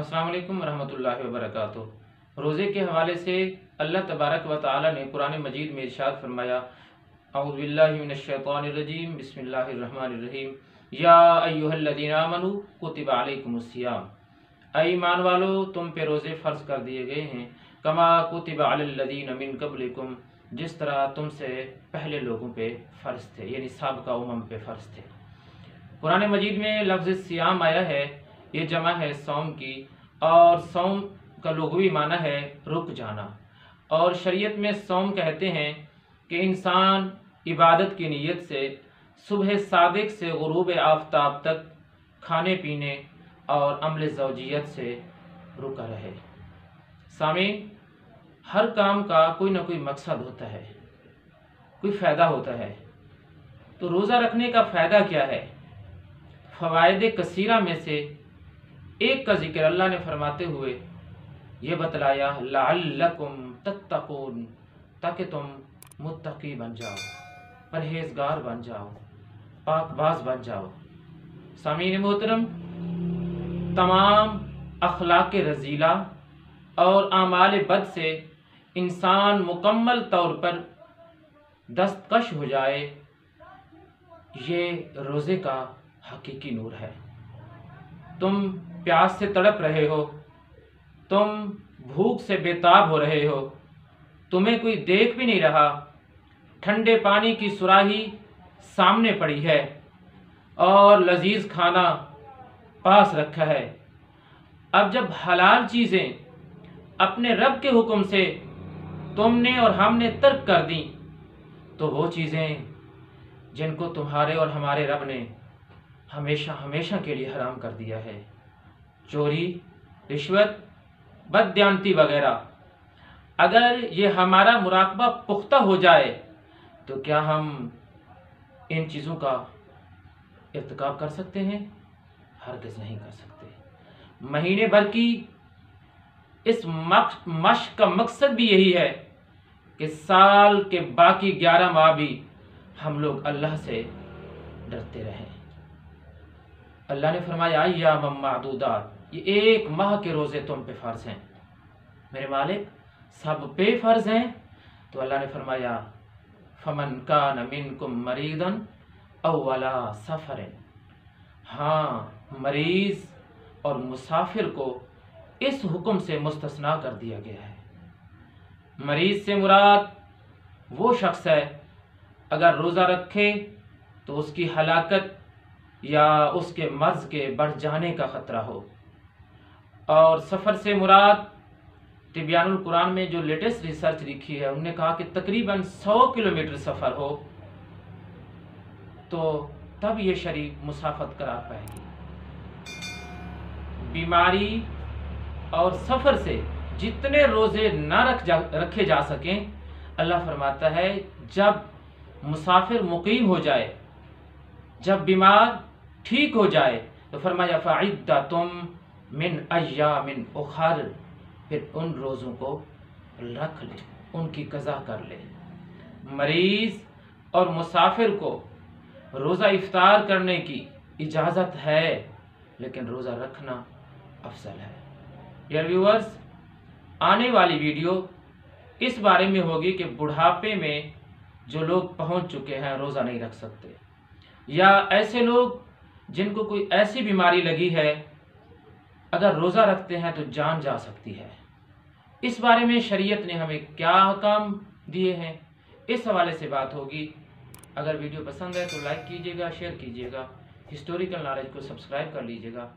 अस्सलाम वालेकुम रहमतुल्लाहि व बरकातहू। रोज़े के हवाले से अल्लाह तबारक व तआला ने कुरान मजीद में इरशाद फरमाया, औज़ु बिल्लाहि मिनश शैतानिर रजीम, बिस्मिल्लाहिर रहमानिर रहीम, या अय्युहल्लज़ीना आमनू कुतिबा अलैकुमुस सियाम। ऐ ईमान वालो, तुम पे रोज़े फ़र्ज़ कर दिए गए हैं, कमा कुतिबा अलल्लज़ीना मिन क़ब्लिकुम, जिस तरह तुमसे पहले लोगों पे फ़र्ज़ थे, यानी साबका उमम पे फ़र्ज़ थे। कुरान मजीद में लफ्ज़ सियाम आया है, ये जमा है सौम की, और सौम का लुग़वी माना है रुक जाना। और शरीयत में सौम कहते हैं कि इंसान इबादत की नीयत से सुबह सादिक से ग़ुरूब आफ़ताब तक खाने पीने और अमल ज़ौजियत से रुका रहे। सामीन, हर काम का कोई ना कोई मकसद होता है, कोई फ़ायदा होता है। तो रोज़ा रखने का फ़ायदा क्या है? फ़वायद कसीरा में से एक का जिक्र अल्लाह ने फरमाते हुए ये बतलाया, लअल्लकुम तत्तकून, ताकि तुम मुत्तकी बन जाओ, परहेजगार बन जाओ, पाकबाज बन जाओ। सामीन मोहतरम, तमाम अखलाक रजीला और आमाल बद से इंसान मुकम्मल तौर पर दस्तकश हो जाए, ये रोज़े का हकीकी नूर है। तुम प्यास से तड़प रहे हो, तुम भूख से बेताब हो रहे हो, तुम्हें कोई देख भी नहीं रहा, ठंडे पानी की सुराही सामने पड़ी है और लजीज खाना पास रखा है। अब जब हलाल चीज़ें अपने रब के हुक्म से तुमने और हमने तर्क कर दी, तो वो चीज़ें जिनको तुम्हारे और हमारे रब ने हमेशा हमेशा के लिए हराम कर दिया है, चोरी, रिश्वत, बददियानती वगैरह, अगर ये हमारा मुराकबा पुख्ता हो जाए तो क्या हम इन चीज़ों का इर्तिकाब कर सकते हैं? हरगिज़ नहीं कर सकते। महीने भर की इस मश्क का मकसद भी यही है कि साल के बाकी 11 माह भी हम लोग अल्लाह से डरते रहें। अल्लाह ने फरमाया, अय्यामम मादूदात, ये एक माह के रोज़े तुम पे फ़र्ज़ हैं। मेरे मालिक, सब पे फ़र्ज़ हैं। तो अल्लाह ने फरमाया, फमन कान मिनकुम मरीदन अव अला सफ़र, हाँ, मरीज़ और मुसाफिर को इस हुक्म से मुस्तस्ना कर दिया गया है। मरीज से मुराद वो शख्स है, अगर रोज़ा रखे तो उसकी हलाकत या उसके मर्ज़ के बढ़ जाने का ख़तरा हो। और सफ़र से मुराद, तिब्यानुल कुरान में जो लेटेस्ट रिसर्च लिखी है, उन्होंने कहा कि तकरीबन 100 किलोमीटर सफ़र हो तो तब ये शरीक मुसाफत करार पाएगी। बीमारी और सफ़र से जितने रोज़े ना रखे जा सकें, अल्लाह फरमाता है जब मुसाफिर मुकीम हो जाए, जब बीमार ठीक हो जाए, तो फरमाया फ़इद्दतुम मिन अय्यामिन उखर, फिर उन रोज़ों को रख ले, उनकी कज़ा कर ले। मरीज़ और मुसाफिर को रोज़ा इफ्तार करने की इजाज़त है, लेकिन रोज़ा रखना अफसल है। डियर व्यूअर्स, आने वाली वीडियो इस बारे में होगी कि बुढ़ापे में जो लोग पहुंच चुके हैं रोज़ा नहीं रख सकते, या ऐसे लोग जिनको कोई ऐसी बीमारी लगी है, अगर रोज़ा रखते हैं तो जान जा सकती है। इस बारे में शरीयत ने हमें क्या हुक्म दिए हैं, इस हवाले से बात होगी। अगर वीडियो पसंद है तो लाइक कीजिएगा, शेयर कीजिएगा, हिस्टोरिकल नॉलेज को सब्सक्राइब कर लीजिएगा।